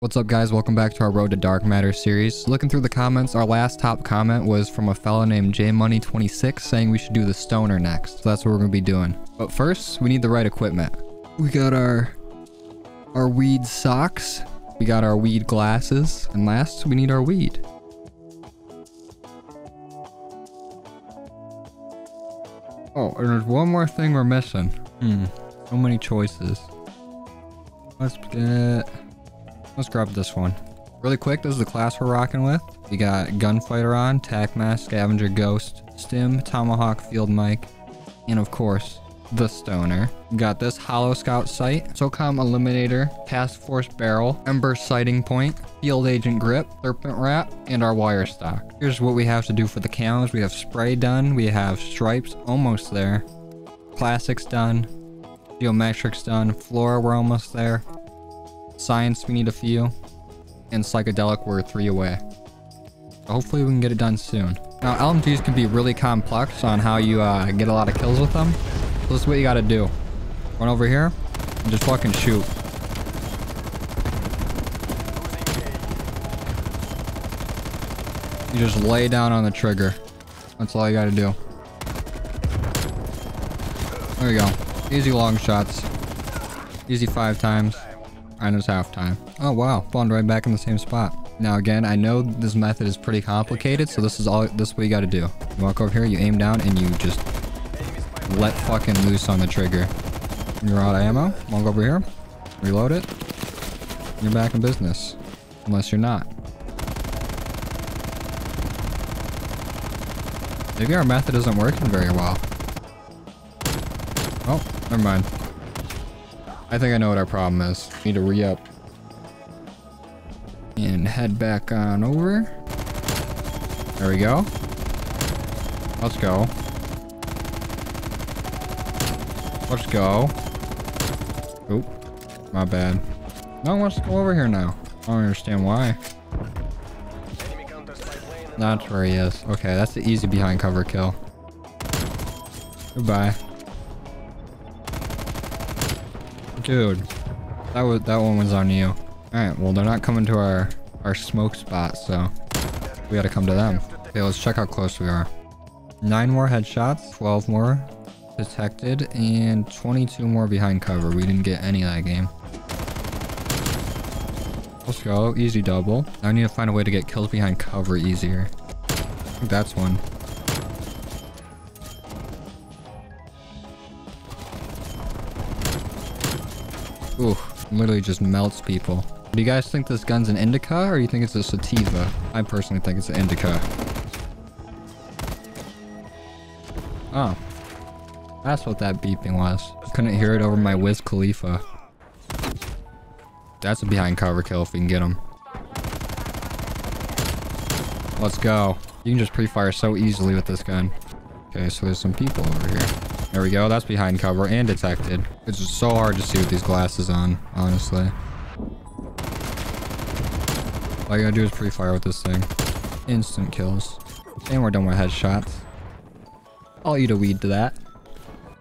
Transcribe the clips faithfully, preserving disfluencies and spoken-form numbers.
What's up guys, welcome back to our Road to Dark Matter series. Looking through the comments, our last top comment was from a fella named J money twenty-six saying we should do the stoner next. So that's what we're going to be doing. But first, we need the right equipment. We got our our weed socks. We got our weed glasses. And last, we need our weed. Oh, and there's one more thing we're missing. Hmm. So many choices. Let's get... Let's grab this one. Really quick, this is the class we're rocking with. We got Gunfighter on, Tac Mask, Scavenger Ghost, Stim, Tomahawk, Field Mike, and of course, the Stoner. We got this Hollow Scout Sight, SOCOM Eliminator, Task Force Barrel, Ember Sighting Point, Field Agent Grip, Serpent Wrap, and our Wire Stock. Here's what we have to do for the camos. We have Spray done, we have Stripes almost there, Classics done, Geometrics done, Flora we're almost there. Science, we need a few. And Psychedelic, we're three away. So hopefully we can get it done soon. Now, L M Gs can be really complex on how you uh, get a lot of kills with them. So this is what you gotta do. Run over here and just fucking shoot. You just lay down on the trigger. That's all you gotta do. There you go. Easy long shots. Easy five times. And it's half time. Oh wow, spawned right back in the same spot. Now again, I know this method is pretty complicated, so this is all this is what you gotta do. You walk over here, you aim down, and you just let fucking loose on the trigger. You're out of ammo, walk over here, reload it, and you're back in business. Unless you're not. Maybe our method isn't working very well. Oh, never mind. I think I know what our problem is. We need to re-up. And head back on over. There we go. Let's go. Let's go. Oop. My bad. No one wants to go over here now. I don't understand why. That's where he is. Okay, that's the easy behind cover kill. Goodbye. Dude, that was that one was on you. All right, well they're not coming to our our smoke spot, so we gotta come to them. Okay, let's check how close we are. Nine more headshots, twelve more detected, and twenty-two more behind cover. We didn't get any of that game. Let's go, easy double. I need to find a way to get kills behind cover easier. I think that's one. Ooh, literally just melts people. Do you guys think this gun's an indica or you think it's a sativa? I personally think it's an indica. Oh. That's what that beeping was. Couldn't hear it over my Wiz Khalifa. That's a behind cover kill if we can get him. Let's go. You can just pre-fire so easily with this gun. Okay, so there's some people over here. There we go, that's behind cover and detected. It's just so hard to see with these glasses on, honestly. All you gotta do is pre-fire with this thing. Instant kills. And we're done with headshots. I'll eat a weed to that.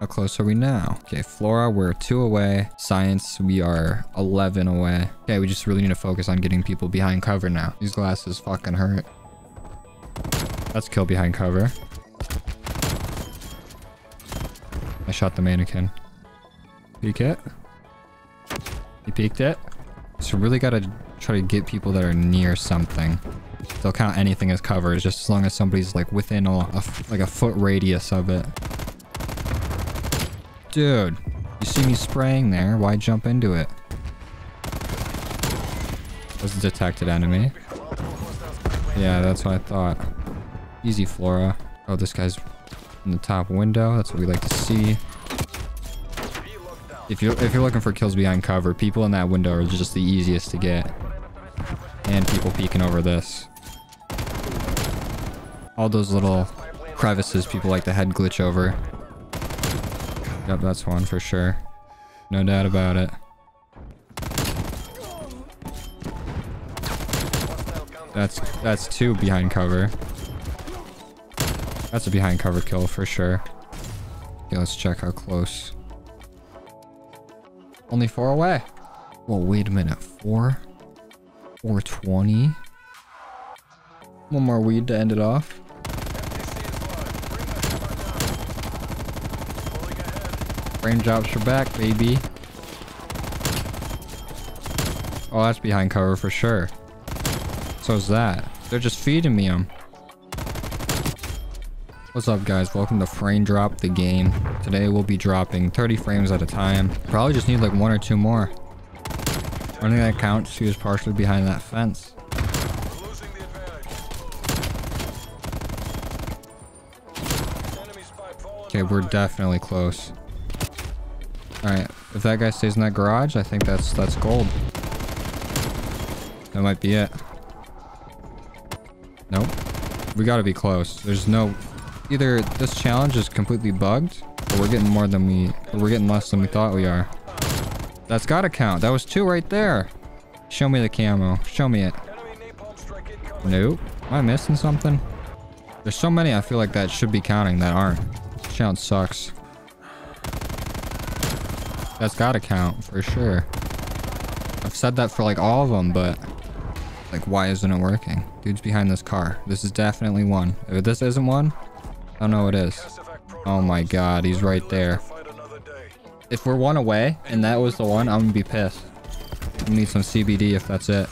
How close are we now? Okay, Flora, we're two away. Science, we are eleven away. Okay, we just really need to focus on getting people behind cover now. These glasses fucking hurt. Let's kill behind cover. I shot the mannequin. Peek it. You peeked it. So really gotta try to get people that are near something. They'll count anything as cover, just as long as somebody's like within a, a like a foot radius of it. Dude, you see me spraying there? Why jump into it? That's a detected enemy. Yeah, that's what I thought. Easy, Flora. Oh, this guy's in the top window. That's what we like to see. If you're, if you're looking for kills behind cover, people in that window are just the easiest to get. And people peeking over this. All those little crevices people like to head glitch over. Yep, that's one for sure. No doubt about it. That's, that's two behind cover. That's a behind cover kill for sure. Okay, let's check how close. Only four away. Well, wait a minute. Four? four twenty. One more weed to end it off. Frame drops are back, baby. Oh, that's behind cover for sure. So's that. They're just feeding me them. What's up, guys? Welcome to Frame Drop the Game. Today we'll be dropping thirty frames at a time. Probably just need like one or two more. Running that count, she was partially behind that fence. Okay, we're definitely close. Alright, if that guy stays in that garage, I think that's that's gold. That might be it. Nope. We gotta be close. There's no... Either this challenge is completely bugged, or we're getting more than we... Or we're getting less than we thought we are. That's gotta count. That was two right there. Show me the camo. Show me it. Nope. Am I missing something? There's so many I feel like that should be counting that aren't. This challenge sucks. That's gotta count, for sure. I've said that for like all of them, but... Like, why isn't it working? Dude's behind this car. This is definitely one. If this isn't one, I don't know what it is. Oh my god, he's right there. If we're one away and that was the one, I'm gonna be pissed. We need some C B D if that's it.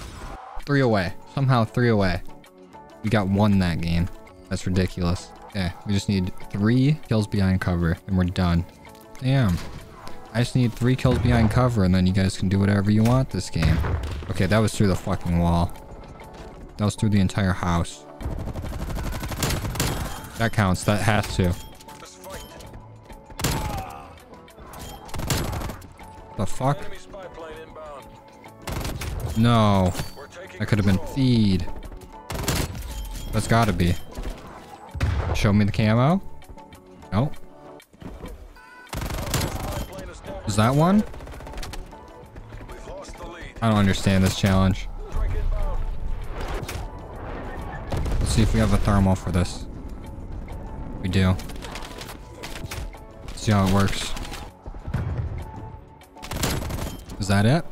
Three away. Somehow three away. We got one that game. That's ridiculous. Okay, we just need three kills behind cover and we're done. Damn. I just need three kills behind cover and then you guys can do whatever you want this game. Okay, that was through the fucking wall. That was through the entire house. That counts. That has to. The fuck? No. That could have been feed. That's gotta be. Show me the camo. Nope. Is that one? I don't understand this challenge. Let's see if we have a thermal for this. We do. Let's see how it works. Is that it?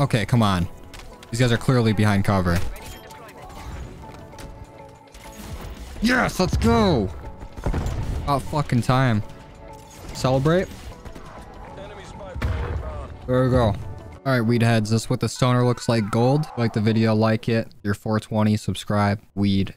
Okay, come on. These guys are clearly behind cover. Yes, let's go! About fucking time. Celebrate. There we go. All right, weed heads, that's what the stoner looks like gold. Like the video, like it. Your four twenty, subscribe, weed.